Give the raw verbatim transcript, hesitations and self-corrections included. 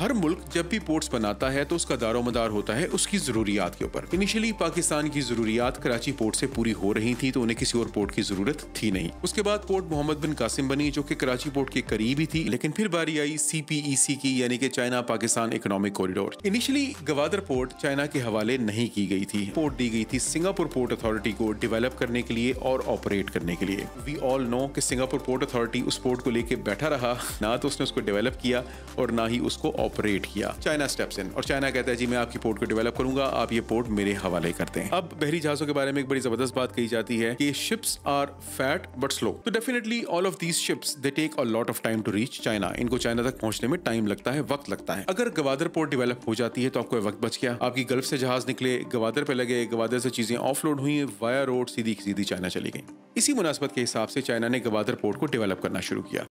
हर मुल्क जब भी पोर्ट्स बनाता है तो उसका दारोमदार होता है उसकी ज़रूरियात के ऊपर। इनिशियली पाकिस्तान की ज़रूरियात कराची पोर्ट से पूरी हो रही थी तो उन्हें किसी और पोर्ट की ज़रूरत थी नहीं। उसके बाद पोर्ट मोहम्मद बिन कासिम बनी जो कि कराची पोर्ट के करीब ही थी, लेकिन फिर बारी आई सी पी ई सी की, यानी कि China Pakistan economic corridor. Initially Gwadar port China के हवाले नहीं की गई थी, पोर्ट दी गई थी सिंगापुर पोर्ट अथॉरिटी को डेवलप करने के लिए और ऑपरेट करने के लिए। वी ऑल नो कि सिंगापुर पोर्ट अथॉरिटी उस पोर्ट को लेके बैठा रहा, ना तो उसने उसको डेवलप किया और ना ही उसको ऑपरेट किया। चाइना स्टेप्स इन और चाइना कहता है जी मैं आपकी पोर्ट को डेवलप करूंगा, आप ये पोर्ट मेरे हवाले करते हैं। अब बहरी जहाजों के बारे में एक बड़ी जबरदस्त बात कही जाती है कि ships are fat but slow, तो definitely all of these ships they take a lot of time to reach China. इनको चाइना तक पहुंचने में टाइम लगता है, वक्त लगता है। अगर गवादर पोर्ट डेवलप हो जाती है तो आपको वक्त बच गया, आपकी गल्फ से जहाज निकले, गवादर पे लगे, गवादर से चीजें ऑफलोड हुई, वाया रोड सीधी सीधी चाइना चली गई। इसी मुनासबत के हिसाब से चाइना ने गवादर पोर्ट को डेवलप करना शुरू किया।